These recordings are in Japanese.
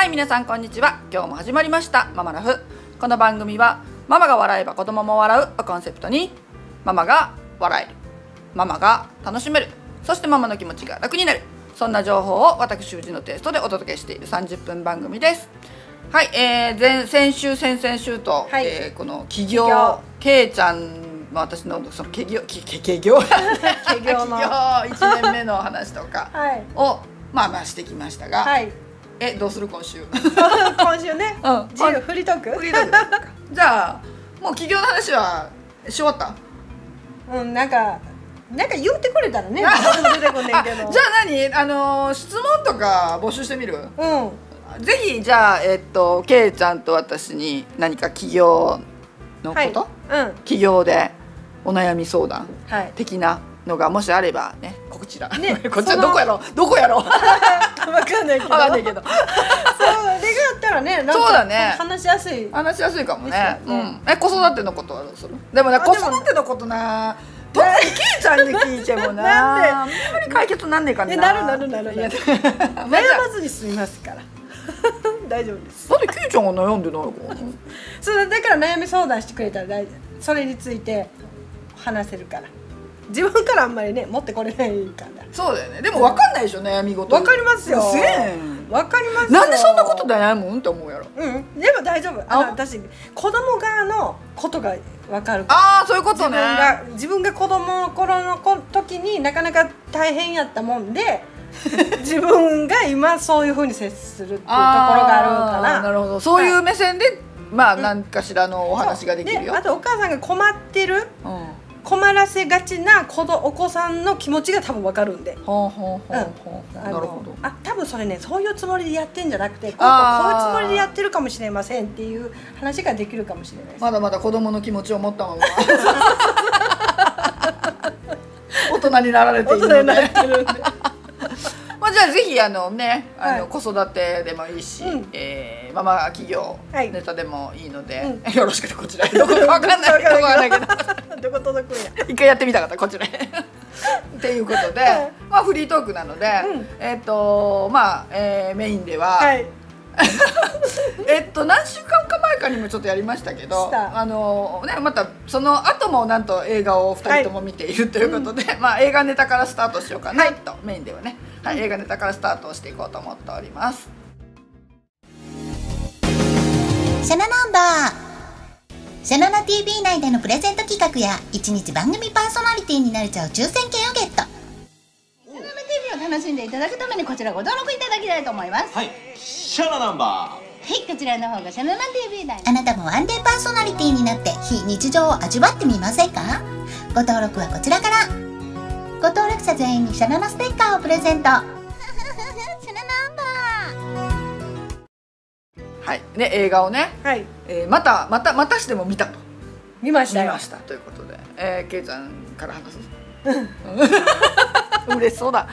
はい、皆さんこんにちは。今日も始まりましたママラフ。この番組はママが笑えば子供も笑うをコンセプトに、ママが笑える、ママが楽しめる、そしてママの気持ちが楽になる、そんな情報を私うちのテイストでお届けしている30分番組です。はい、先週先々週と、はい、この起業けいちゃんまあ、私のその起業1年目の話とかを、はい、まあしてきましたが、はい、どうする今週今週ね、うん、自由フリートークじゃあもう起業の話はし終わった？うん、なんか言うてくれたらね出てこんねんけどじゃあ何質問とか募集してみる？うん、ぜひじゃあけいちゃんと私に何か起業のこと、はい、うん、起業でお悩み相談的なのがもしあればね、こちら、ね、こちらどこやろ分かんないけど、そうあれがあったらね、なんか話しやすいかもね。子育てのことはどうする？でもね、子育てのことな、特にけいちゃんに聞いてもな、あんまり解決なんねえかな。なる悩まずに済みますから大丈夫です。だってけいちゃんが悩んでないからそうだから悩み相談してくれたら大丈夫、それについて話せるから。自分からあんまりね持ってこれないから。そうだよね。でも分かんないでしょ、悩み事。分かりますよ。分かりますよ。なんでそんなこと悩むんって思うやろ。うん。でも大丈夫。私子供側のことが分かるから。ああ、そういうことね。自分が子供の頃の時になかなか大変やったもんで。自分が今そういう風に接するっていうところがあるから。なるほど、そういう目線で、はい、まあ何かしらのお話ができるよ。あとお母さんが困ってる、困らせがちなお子さんの気持ちが多分わかるんで。なるほど。多分それね、そういうつもりでやってんじゃなくて、こういうつもりでやってるかもしれませんっていう話ができるかもしれないです。まだまだ子供の気持ちを持ったまま大人になられているのでじゃあぜひね、子育てでもいいし、ママ企業ネタでもいいので、よろしくてこちらへ。どこかわかんないけど、どこ届くんや。一回やってみたかったこちらへ。っていうことで、まあフリートークなので、まあメインでは何週間か前かにもちょっとやりましたけど、またその後もなんと映画を2人とも見ているということで、まあ映画ネタからスタートしようかなと、メインではね。はい、映画ネタからスタートしていこうと思っております。シャナナンバー。シャナナ TV 内でのプレゼント企画や1日番組パーソナリティになれちゃう抽選券をゲット。シャナナ TV を楽しんでいただくためにこちらご登録いただきたいと思います。はい、シャナナンバー。はい、こちらの方がシャナナ TV 内。あなたもワンデーパーソナリティになって非日常を味わってみませんか？ご登録はこちらから。ご登録者全員にシャナナステッカーをプレゼント。はい、ね、映画をね、はい、またしても見たと。見ましたということで、けいちゃんから話す。嬉しそうだ。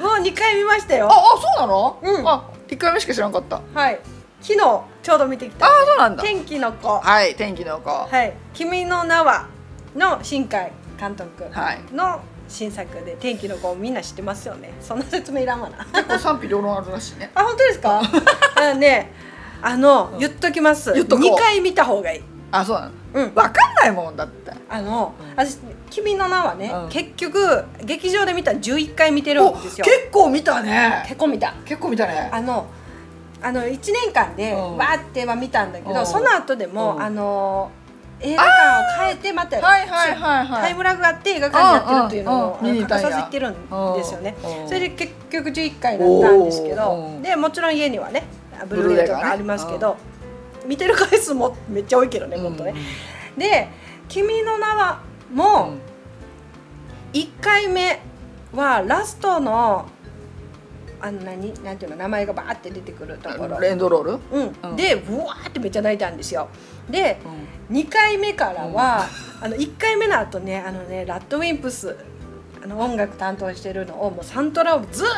もう2回見ましたよ。あ、そうなの？あ、1回目しか知らんかった。はい。昨日ちょうど見てきた。あ、そうなんだ。天気の子。はい、天気の子。はい。君の名はの新海監督の新作で、天気の子みんな知ってますよね。そんな説明いらんわな。結構賛否両論あるらしいね。あ、本当ですか？ね、言っときます。2回見た方がいい。あ、そうなの。うん、わかんないもんだって。私君の名はね、結局劇場で見た11回見てるんですよ。結構見たね。結構見たね。1年間でわーっては見たんだけど、その後でも映画館を変えてまたタイムラグがあって映画館になってるというのを欠かさずってるんですよね。それで結局11回だったんですけど、でもちろん家にはねブルーレイとかありますけど、見てる回数もめっちゃ多いけどね、もっとね。で「君の名は」も1回目はラストのなんていうの、名前がバーって出てくるところエンドロール、でうわーってめっちゃ泣いたんですよ。で2回目からは、1回目の後ね、ラッドウィンプス音楽担当してるのをもうサントラをずっ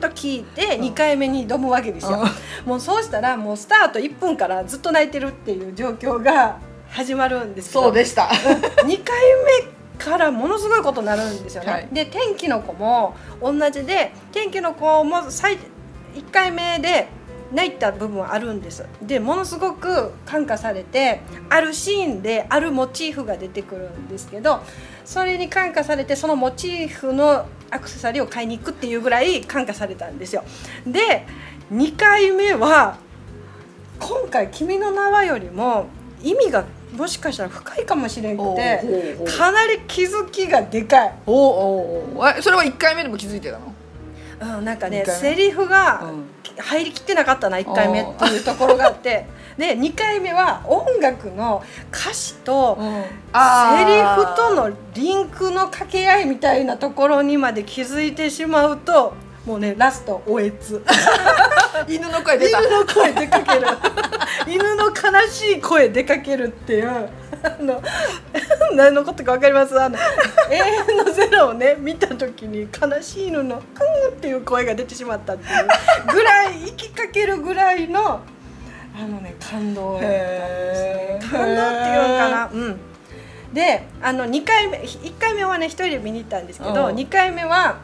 と聴いて2回目に挑むわけですよ。もうそうしたらもうスタート1分からずっと泣いてるっていう状況が始まるんですけど、そうでした2回目からものすごいことになるんですよね。で天気の子も同じで、天気の子も1回目で泣いた部分はあるんです。でものすごく感化されて、あるシーンであるモチーフが出てくるんですけど、それに感化されてそのモチーフのアクセサリーを買いに行くっていうぐらい感化されたんですよ。で2回目は今回「君の名は」よりも意味がもしかしたら深いかもしれんくて、かなり気づきがでかい。それは1回目でも気づいてたの？なんかね、セリフが入りきってなかったな1回目っていうところがあって、で2回目は音楽の歌詞とセリフとのリンクの掛け合いみたいなところにまで気づいてしまうと、もうねラストおえつ犬の声出た、犬の声出かける犬の悲しい声出かけるっていう、何のことか分かります？永遠のゼロをね見た時に悲しい犬の「うん」っていう声が出てしまったっていうぐらい、息かけるぐらいのね感動やったんですね。感動っていうのかな。で2回目、1回目はね1人で見に行ったんですけど、2回目は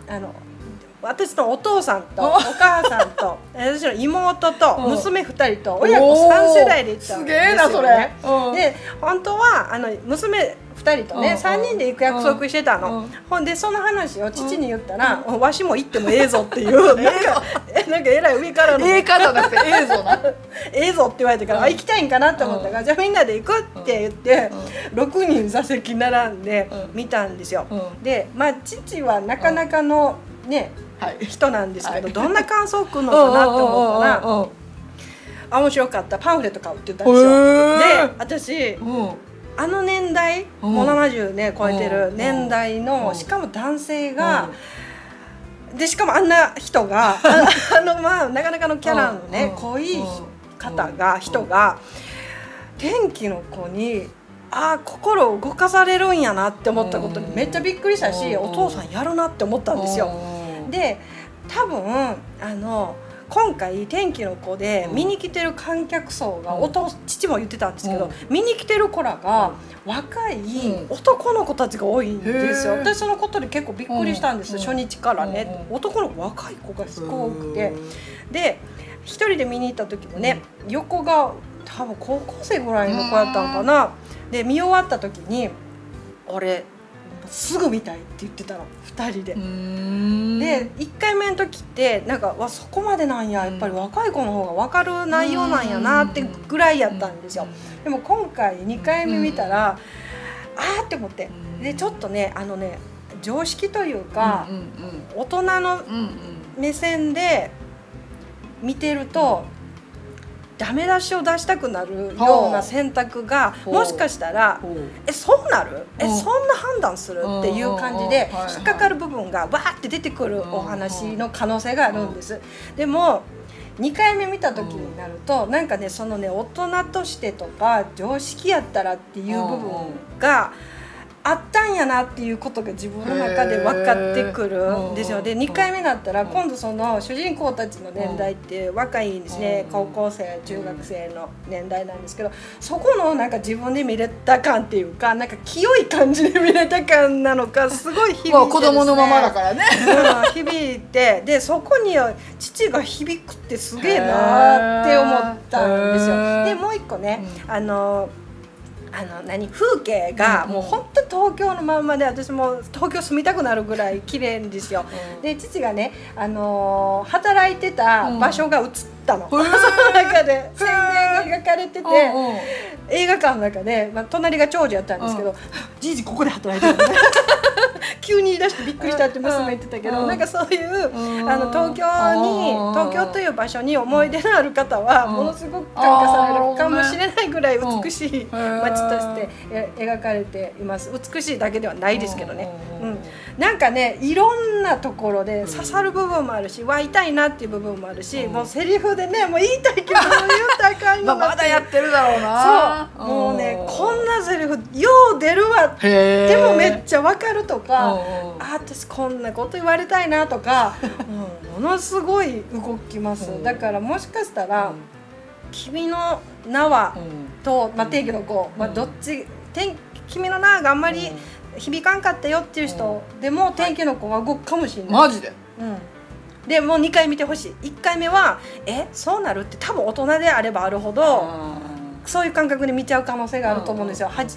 私のお父さんとお母さんと私の妹と娘2人と親子3世代で行ったんですよね。すげえなそれ。で本当は娘2人とね3人で行く約束してたの。ほんでその話を父に言ったら「わしも行ってもええぞ」っていう、なんかえらい上からの「ええか」じゃなくて「ええぞ」な「ええぞ」って言われてから行きたいんかなと思ったから、じゃあみんなで行くって言って6人座席並んで見たんですよ。でまあ父はなかなかのね人なんですけど、どんな感想をくるのかなと思ったら「あ面白かったパンフレット買う」って言ったんですよ。で私年代もう70ね超えてる年代の、しかも男性がで、しかもあんな人がまあなかなかのキャラのね濃い人が天気の子に。ああ心を動かされるんやなって思ったことにめっちゃびっくりしたし、お父さんやるなって思ったんですよ。で多分今回「天気の子」で見に来てる観客層が、父も言ってたんですけど、見に来てる子らが若い男の子たちが多いんですよ。私そのことで結構びっくりしたんです、初日からね。男の子若い子がすごく多くて、で一人で見に行った時もね、横が多分高校生ぐらいの子やったんかな。で見終わった時に「俺すぐ見たい」って言ってたの2人で。で1回目の時ってなんかそこまでなんや、やっぱり若い子の方が分かる内容なんやなってぐらいやったんですよ。でも今回2回目見たら「あー」って思って、でちょっとね常識というか大人の目線で見てると。ダメ出しを出したくなるような選択が、もしかしたら「そうなる？そんな判断する？」っていう感じで引っかかる部分がバーって出てくるお話の可能性があるんです。でも2回目見た時になると、なんかねそのね大人としてとか常識やったらっていう部分があったんやなっていうことが自分の中で分かってくるんですよ。で2回目だったら今度その主人公たちの年代って若いんですね、高校生中学生の年代なんですけど、そこのなんか自分で見れた感っていうか、なんか清い感じで見れた感なのか、すごい響いてですね子供のままだからね響いて、でそこに父が響くってすげえなって思ったんですよ。でもう一個ね風景がもう本当東京のまんまで、私も東京住みたくなるぐらい綺麗んですよ。で父がね、働いてた場所が映ったの、その中で宣伝が描かれてて、映画館の中で、隣が長女やったんですけど「じいじここで働いてる」急に言い出してびっくりしたって娘言ってたけど、なんかそういう東京という場所に思い出のある方はものすごく感化されるかもしれないぐらい美しい街として描かれています。美しいだけではないですけどね、なんかねいろんなところで刺さる部分もあるし、わ痛いなっていう部分もあるし、もうセリフでねもう言いたいけど言うたらあかんよまだやってるだろうな、そうもうねこんなセリフよう出るわでもめっちゃわかるとか、あ私こんなこと言われたいなとかものすごい動きます。だからもしかしたら「君の名は」と「天気の子」どっち「君の名は」があんまり響かんかったよっていう人でも「天気の子」は動くかもしれない。マジででもう2回見てほしい。1回目はえそうなるって多分大人であればあるほどそういう感覚で見ちゃう可能性があると思うんですよ。はじ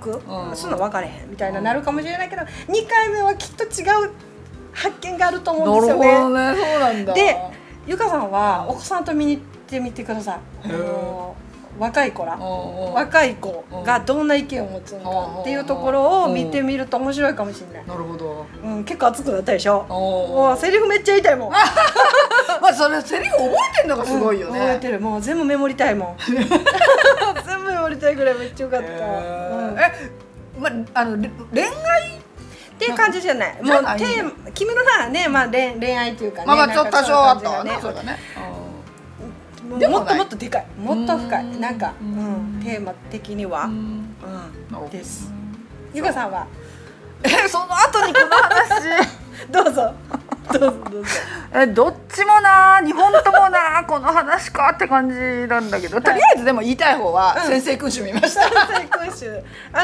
くそんな分かれへんみたいななるかもしれないけど、2回目はきっと違う発見があると思うんですよね。なるほどね、そうなんだ。でゆかさんはお子さんと見に行ってみてください。若い子ら若い子がどんな意見を持つのかっていうところを見てみると面白いかもしれない。なるほど、うん、結構熱くなったでしょ。もうセリフめっちゃ言いたいもん。まあそれセリフ覚えてるのがすごいよね、うん、覚えてる。もう全部メモりたいもん。全部メモりたいぐらいめっちゃよかった。恋愛っていう感じじゃない。もう君のさね、まあ恋愛というかね。まあちょっと多少あったわね。そうだね。もっともっとでかい、もっと深い、なんかテーマ的にはです。ゆかさんはその後にこの話どうぞどうぞどうぞ。どっちもなー、日本ともなー、この話かって感じなんだけど、とりあえずでも言いたい方は先生君主見ました。先生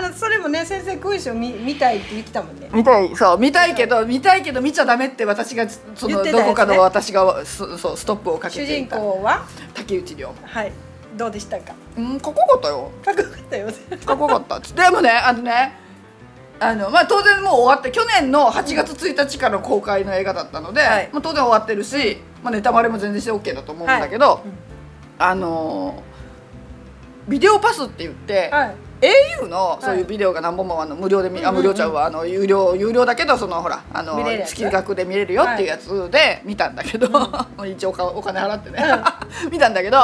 君主、それもね先生君主見たいって言ってたもんね。見たい、そう見たいけど見ちゃダメって私がそのどこかの私がそうストップをかけていた。主人公は竹内涼。はい。どうでしたか。うん、かっこよかったよ。かっこよかったよ。かっこよかった。でもねまあ当然もう終わって去年の8月1日からの公開の映画だったので、はい、まあ当然終わってるし、まあ、ネタバレも全然して OK だと思うんだけど、はい、ビデオパスって言って、はい、au のそういうビデオが何本も無料で無料ちゃうわ有料だけどそのほら月額で見れるよっていうやつで見たんだけど、はい、一応お金払ってね見たんだけど、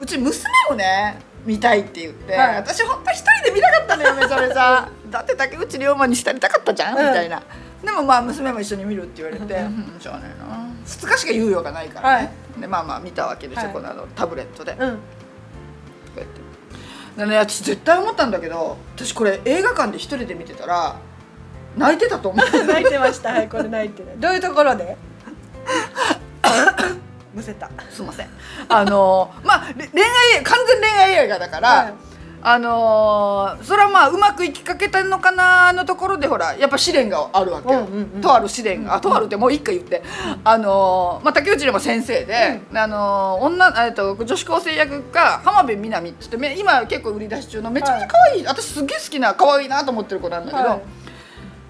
うち娘をね見たいって言って、はい、私本当一人で見なかったのよめちゃめちゃ。だって竹内涼真にしたりたかったじゃんみたいな。でもまあ娘も一緒に見るって言われて、しょうがないな、2日しか猶予がないからね。でまあまあ見たわけですよ、このタブレットで。こうやって。でね、私絶対思ったんだけど、私これ映画館で一人で見てたら泣いてたと思う。泣いてました。はい、これ泣いてる。どういうところで？むせた。すいません。まあ完全恋愛映画だから。はい、それはまあうまくいきかけたのかなのところでほらやっぱ試練があるわけよ。とある試練が、とあるってもう一回言って、まあ、竹内涼真先生で、女子高生役が浜辺美波っつって、今結構売り出し中のめちゃめちゃ可愛い、私すげえ好きな可愛いなと思ってる子なんだけど、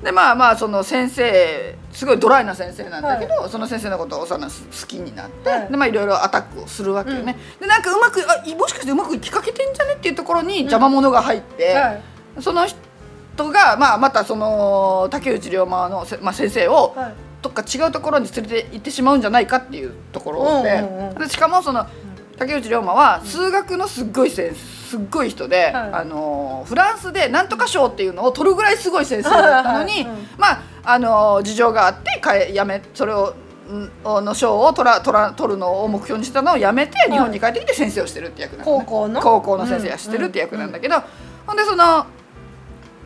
でまあその先生すごいドライな先生なんだけど、その先生のことを好きになって、でまあいろいろアタックをするわけよね。でなんかうまくもしかしてうまくいきかけてんじゃねっていうところに邪魔者が入って、その人がまあまたその竹内涼真の先生をどっか違うところに連れて行ってしまうんじゃないかっていうところで、しかもその竹内涼真は数学のすっごい人で、フランスでなんとか賞っていうのを取るぐらいすごい先生だったのに、まあ事情があってそれをの賞を取るのを目標にしたのをやめて日本に帰ってきて先生をしてるって役なんだね。高校の先生がしてるって役なんだけど、ほんでその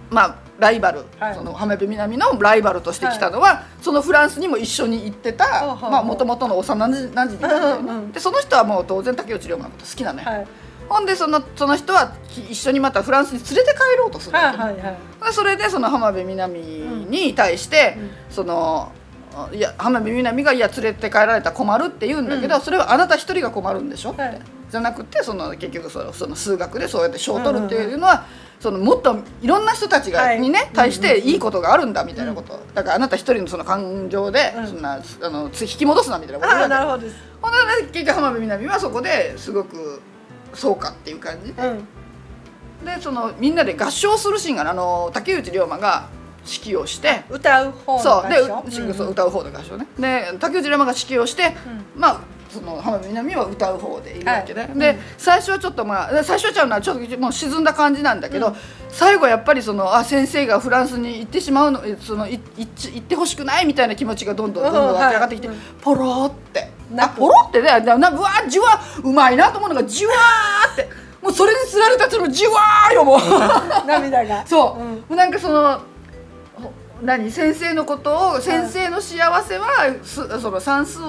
まあライバル、その浜辺美波のライバルとして来たのは、そのフランスにも一緒に行ってたもともとの幼なじみで、その人はもう当然竹内涼真のこと好きなのよ。ほんでその人は一緒にまたフランスに連れて帰ろうとするわけ、それでその浜辺美波に対して、いや浜辺美波が「いや連れて帰られたら困る」って言うんだけど、それはあなた一人が困るんでしょって、じゃなくて結局その数学でそうやって賞を取るっていうのは、もっといろんな人たちにね対していいことがあるんだみたいなこと、だからあなた一人のその感情でそんな引き戻すなみたいなことだから。ほんで結局浜辺美波はそこですごく。そうかっていう感じで、みんなで合唱するシーンが竹内涼真が指揮をして歌う方の合唱、歌う方の合唱ね。で竹内涼真が指揮をして、まあその浜辺美波は歌う方でいるわけね。で最初はちょっと最初はちゃうのはちょっともう沈んだ感じなんだけど、最後やっぱり先生がフランスに行ってしまうの、行ってほしくないみたいな気持ちがどんどん湧き上がってきて、ポロって。ポロってね、うわじわうまいなと思うのがじわーって、もうそれにつられたそのじわーよ、もう涙がそう、もうなんか先生のことを、先生の幸せはその算数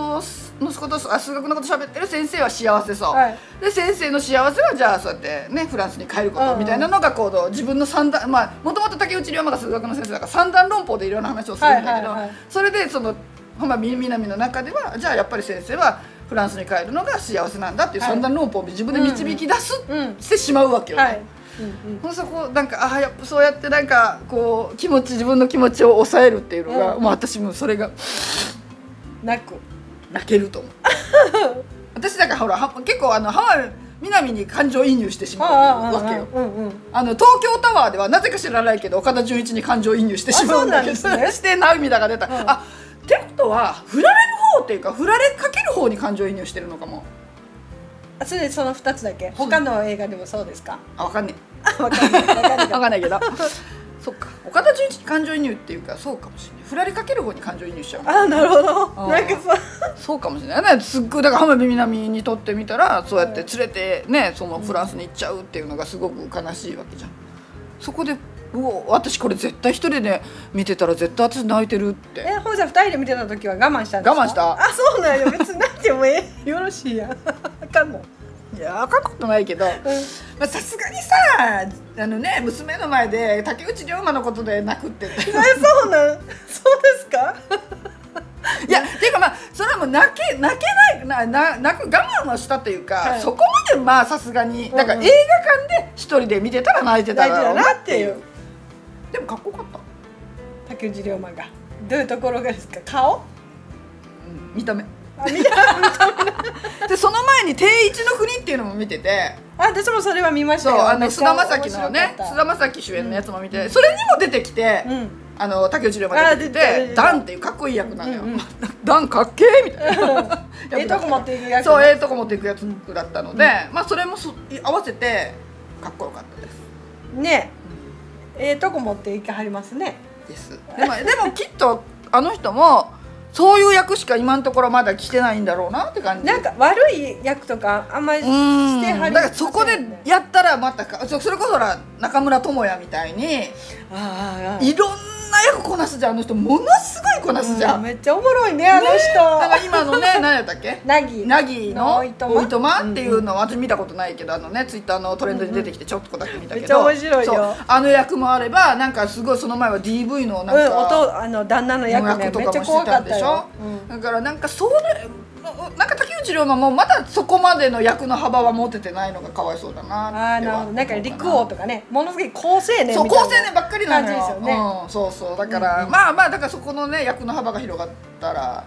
のこと数学のこと喋ってる先生は幸せそう、はい、で先生の幸せはじゃあそうやってねフランスに帰ることみたいなのが自分の三段、まあもともと竹内涼真が数学の先生だから三段論法でいろんな話をするんだけど、それでまあ、南の中ではじゃあやっぱり先生はフランスに帰るのが幸せなんだっていう三段論法を自分で導き出す、うん、してしまうわけよね。はい、うんうん、そこなんかあやっぱそうやってなんかこう気持ち自分の気持ちを抑えるっていうのが、うん、もう私もそれが泣けると思う。私だからほら結構ハワイ南に感情移入してしまうわけよ。東京タワーではなぜか知らないけど岡田准一に感情移入してしまうんだけど、そうなんですね。して涙が出た。うん、あってことは振られる方っていうか振られかける方に感情移入してるのかも。あ、それでその2つだけ。他の映画でもそうですか。あ、わかんねえ。わかんないけど。そっか、岡田准一に感情移入っていうかそうかもしれない。振られかける方に感情移入しちゃう。ああ、なるほど。なんかそうかもしれないね。すっごいだから浜辺美波にとってみたらそうやって連れてねそのフランスに行っちゃうっていうのがすごく悲しいわけじゃん。そこでうお私これ絶対一人で見てたら絶対私泣いてるって。え、ほんじゃ2人で見てた時は我慢したんですか？我慢した。あ、そうなんよ。別に泣いてもよろしいやん。あかんの。いや、あかんことないけど、さすがにさね娘の前で竹内涼真のことで泣くって。そうなんそうですか。いやっていうかまあそれはもう泣く我慢はしたというか、はい、そこまでまあさすがにだから映画館で一人で見てたら泣いてたらなっていう。でもかっこよかった竹内涼真が。どういうところがですか？顔？うん、見た目。でその前に「定一の国」っていうのも見てて、あ、私もそれは見ましたよ。菅田将暉のね、菅田将暉主演のやつも見て、うん、それにも出てきて、うん、竹内涼真が出ててダンっていうかっこいい役なのよ。ダンかっけーみたいな。ええとこ持っていくやつ。そう、ええとこ持っていくやつだったので、うん、まあそれも合わせてかっこよかったですね。ええとこ持っていきはりますね。です。でもきっとあの人もそういう役しか今のところまだ来てないんだろうなって感じ。なんか悪い役とかあんまりしてはり、だからそこでやったらまたか、それこそ中村倫也みたいにいろんな役こなすじゃん。あの人ものすごいこなすじゃん。めっちゃおもろいねあの人。だから今のね何やったっけ、凪のおいとまっていうのは私見たことないけど、ツイッターのトレンドに出てきてちょっとだけ見たけど、めっちゃ面白いよ。あの役もあればなんかすごいその前は DV のなんか旦那の役とかもしてたんでしょ。だからなんかそうなんか竹内涼真もまだそこまでの役の幅は持ててないのがかわいそうだなって。なんか陸王とかね、ものすごい好青年みたいな。そう、好青年ばっかりなんですよね。そうそうだからまあだからそこのね役の幅が広がったら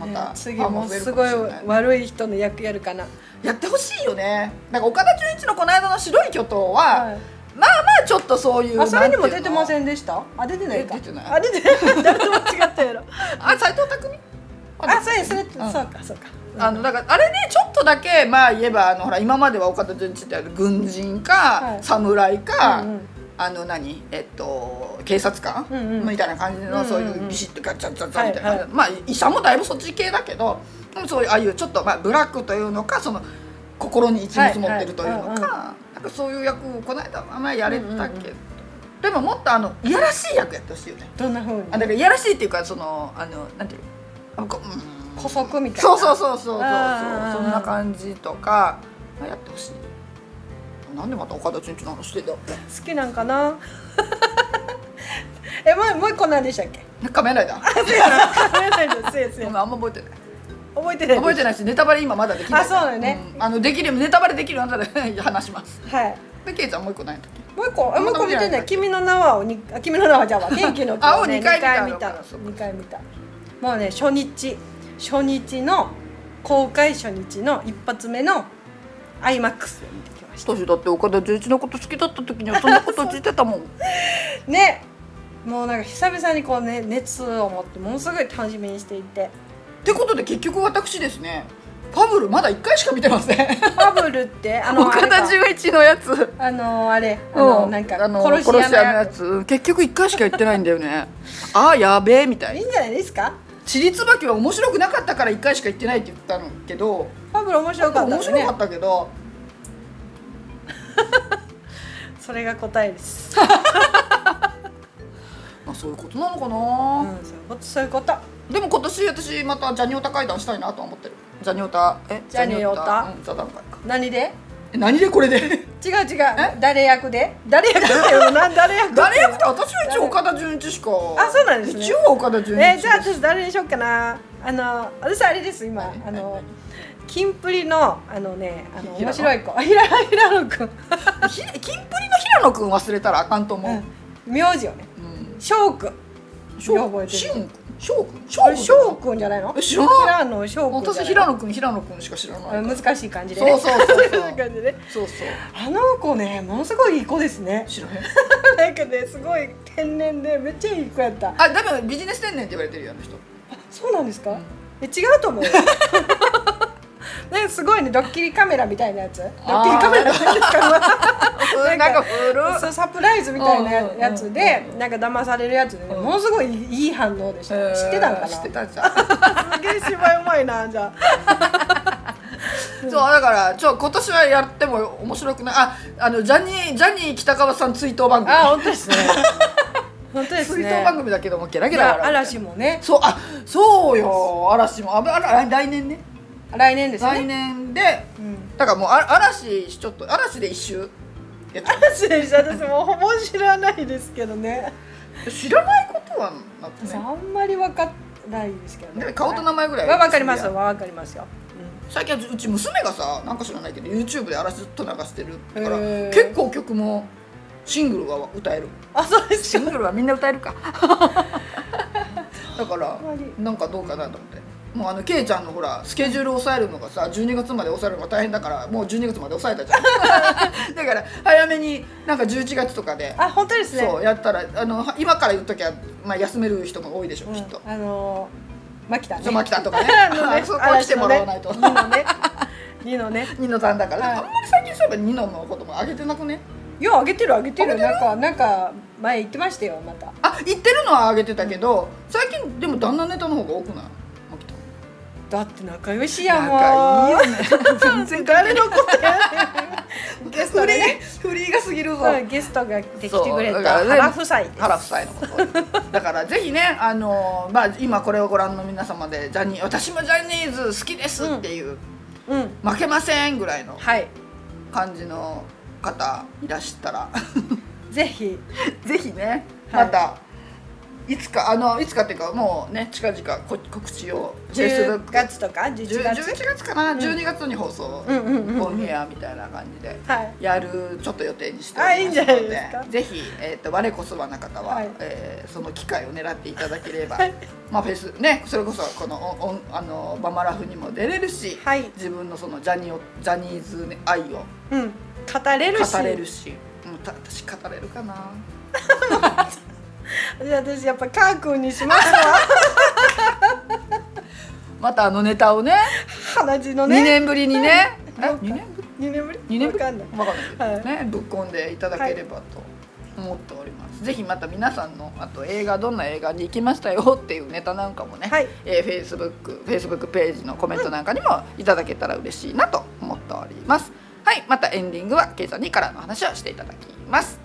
また次もすごい悪い人の役やるかな。やってほしいよね。なんか岡田准一のこの間の「白い巨塔」はまあまあちょっとそういう。あ、それにも出てませんでした？あ、出てないか。出てない。あ、出てない。誰と間違ったやろ。あ、斎藤工。あ、そうか。だからあれねちょっとだけまあ言えばほら今までは岡田准一って軍人か侍か何警察官みたいな感じのそういうビシッとガチャガチャみたいな、まあ医者もだいぶそっち系だけど、そういうああいうちょっとまあブラックというのかその心に一物持ってるというのか。そういう役をこの間あんまりやれたけど、でももっといやらしい役やってほしいよね。どんなふうに？だからいやらしいっていうかそのなんていう姑息みたいな。そうそうそんな感じとかやってほしい。なんでまた岡田准一の話してた？好きなんかな。もう一個何でしたっけ？仮面ライダー。仮面ライダーですね。あんま覚えてない。覚えてないしネタバレ今まだできない。あ、そうだよね。できるネタバレできるようになったら話します。はい。でケイちゃんもう一個ないとき。もう一個見てない。君の名はをに君の名はじゃあ天気の子を二回見た。もうね初日の公開初日の一発目の IMAX で見てきました。私だって岡田准一のこと好きだった時にはそんなこと知ってたもん。ね。もうなんか久々にこうね熱を持ってものすごい楽しみにしていて。ってことで結局私ですねファブルまだ1回しか見てません。ファブルって岡田准一のやつなんか殺し屋のやつ結局1回しか行ってないんだよね。あーやべえみたい。いいんじゃないですか。ちりつばきは面白くなかったから1回しか行ってないって言ったのけどファブル面白かったね。面白かったけどそれが答えです。まあそういうことなのかな。そういうこと。でも今年私またジャニオタ会談したいなと思ってる。ジャニオタ、え、ジャニオタ座談会か。何で？何でこれで違う違う、誰役で誰役だよな、誰役誰役って、私は一応岡田准一しか。あ、そうなんですね。一応岡田准一。じゃあ私誰にしようかな。私あれです、今キンプリの面白い子、平野くん、キンプリの平野くん忘れたらあかんと思う。名字をね、翔くん、翔くんじゃないの？知らんの、翔くん。私平野くん、平野くんしか知らない。難しい感じでね。そうそう。あの子ね、ものすごいいい子ですね。知らない。なんかね、すごい天然でめっちゃいい子やった。あ、だからビジネス天然って言われてるよ、あの人。あ、そうなんですか？え、違うと思う。ね、すごいね、ドッキリカメラみたいなやつ。ドッキリカメラなんですか？なんかサプライズみたいなやつでなんか騙されるやつで、ものすごいいい反応でした。知ってたんかな。知ってたじゃん。すげえ芝居うまいな。じゃあそう、だから今年はやっても面白くない。ジャニー北川さん追悼番組。あ、本当ですね、本当ですね。追悼番組だけどもゲラゲラ。嵐もね。そう、あ、そうよ、嵐も。来年ね、来年ですね。来年でだからもう嵐、ちょっと嵐で一周。嵐でした。私もうほぼ知らないですけどね。知らないことはなくね。あんまり分かんないですけどね。顔と名前ぐらいは分かりますよ。分かりますよ。最近うち娘がさ、なんか知らないけど YouTube で嵐ずっと流してるから結構曲もシングルは歌える。あ、そうです。シングルはみんな歌えるか。だからなんかどうかなと思って。もうケイちゃんのほらスケジュール抑えるのがさ、12月まで抑えるのが大変だから、もう12月まで抑えたじゃん。だから早めになんか11月とかで。あ、本当ですね。そうやったら今から言っときゃ、まあ、休める人も多いでしょ、きっと。マキタね、そうマキタとかね、そこは来てもらわないと。ニノさんだから。あんまり最近そういえばニノのこともあげてなくね。いや、あげてるあげてる。なんか前言ってましたよ。またあ、言ってるのはあげてたけど、最近でも旦那ネタの方が多くない？だって仲良しやもん。全然誰のことやねん。ゲストね、フリーが過ぎるぞ。ゲストができてくれた原夫妻です。原夫妻のことだから、ぜひね、まあ今これをご覧の皆様で、ジャニー、私もジャニーズ好きですっていう、負けませんぐらいの感じの方いらしたら、ぜひぜひね、またいつかっていうか、もうね、近々告知を10月とか11月かな、12月に放送オンエアみたいな感じでやる、ちょっと予定にしておりますので、ぜひ我こそはな方はその機会を狙っていただければ、まあフェスね、それこそこのバマラフにも出れるし、自分のそのジャニーズ愛を語れるし、私語れるかな。じゃあ私やっぱカー君にしますわ。またネタをね、話のね、2年ぶりにね、2年ぶりわかんないぶっこんでいただければと思っております。ぜひまた皆さんの、あと映画、どんな映画に行きましたよっていうネタなんかもね、Facebook ページのコメントなんかにもいただけたら嬉しいなと思っております。はい、またエンディングはケイさんにからの話をしていただきます。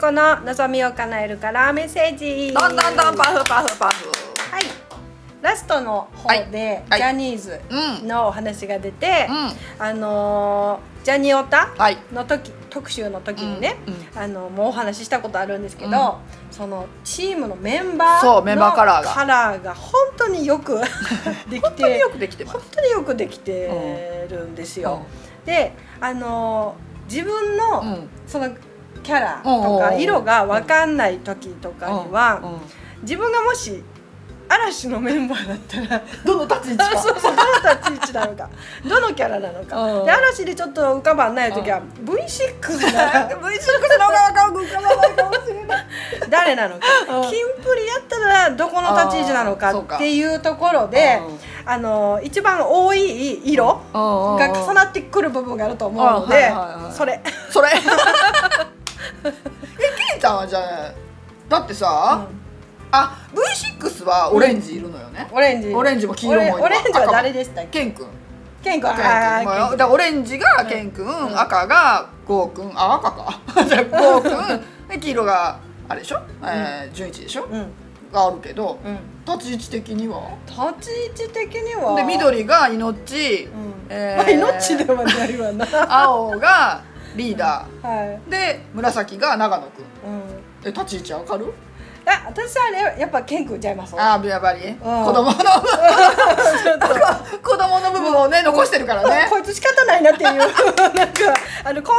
この望みを叶えるからメッセージ。どんどんどん、パフパフパフ。はい、ラストの方でジャニーズのお話が出て、ジャニオタの時、特集の時にね、もうお話ししたことあるんですけど、そのチームのメンバーのカラーが本当によくできて、本当によくできてるんですよ。で、自分のそのキャラとか色が分かんない時とかには、自分がもしあ嵐のメンバーだったらどの立ち位置か、そうそう、どの立ち位置なのか、どのキャラなのか。で、嵐でちょっと浮かばんない時は V6 なのか、 V6 の方が浮かばないかもしれない、誰なのか、キンプリやったらどこの立ち位置なのかっていうところで、一番多い色が重なってくる部分があると思うので、それそれケイちゃんはじゃあだってさ、あ、V6 はオレンジいるのよね。オレンジ、オレンジも黄色もいる。オレンジは誰でしたっけ？ケン君。ケン君。だオレンジがケン君、赤がゴー君、あ、赤か。じゃゴー君、黄色があれでしょ？純一でしょ？があるけど、立ち位置的には？立ち位置的には。で緑が命、命ではなりはな。青がリーダー。で紫が長野君。立ち位置わかる？あ、私はね、やっぱケン君ちゃいます。ああ、やっぱり子供の子供の部分をね残してるからね。こいつ仕方ないなっていう、なんかコ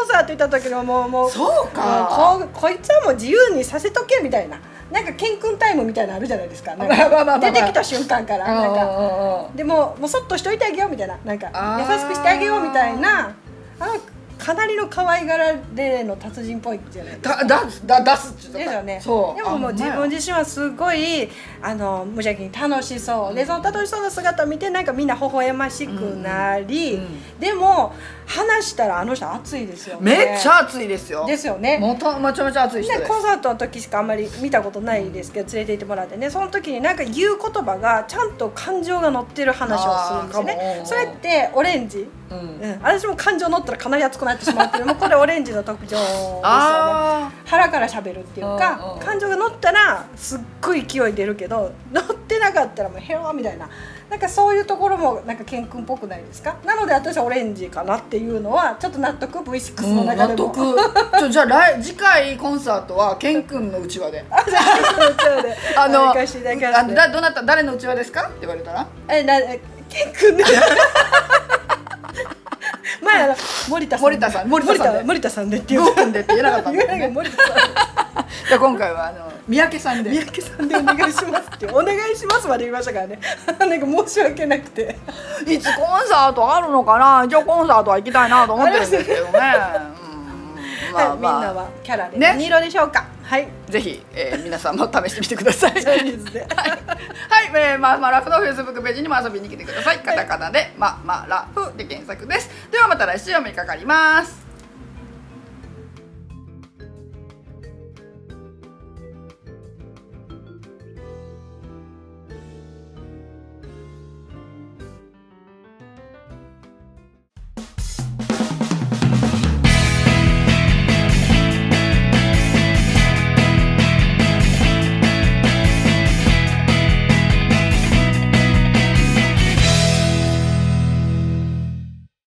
ンサート行った時のもうそうか、こいつはもう自由にさせとけみたいな、なんかケン君タイムみたいなのあるじゃないですか。出てきた瞬間からなんかでもうそっとしといてあげようみたいな、なんか優しくしてあげようみたいな、かなりの可愛がられの達人っぽいじゃないですか。出すって言ったね。でももう自分自身はすごい無邪気に楽しそうで、その楽しそうな姿を見てなんかみんな微笑ましくなり、でも話したらあの人熱いですよね。めっちゃ熱いですよ。ですよね。もとめちゃめちゃ熱い人です。コンサートの時しかあんまり見たことないですけど、連れて行ってもらってね、その時になんか言う言葉がちゃんと感情が乗ってる話をするんですよね。それってオレンジ。私も感情乗ったらかなり熱くなってしまうっていう、もうこれオレンジの特徴ですよね。腹からしゃべるっていうか、感情が乗ったらすっごい勢い出るけど、乗ってなかったらもうへわみたいな、なんかそういうところもなんかケン君っぽくないですか。なので私はオレンジかなっていうのはちょっと納得。 V6 の中でも、うん、納得。じゃあ次回コンサートはケン君のうちわで、どなた誰のうちわですかって言われたら、ケン君です。前森田さんでっていう、ゴー君でって言えなかったんだよね。じゃあ今回は三宅さんで、三宅さんでお願いしますって、お願いしますまで言いましたからね。なんか申し訳なくて、いつコンサートあるのかな、一応コンサートは行きたいなと思ってるんですけどね。みんなはキャラで何色でしょうか。はい、ぜひ皆さんも試してみてください。はい、ままラフの Facebook ページにも遊びに来てください。カタカナでままラフで検索です。ではまた来週お目にかかります。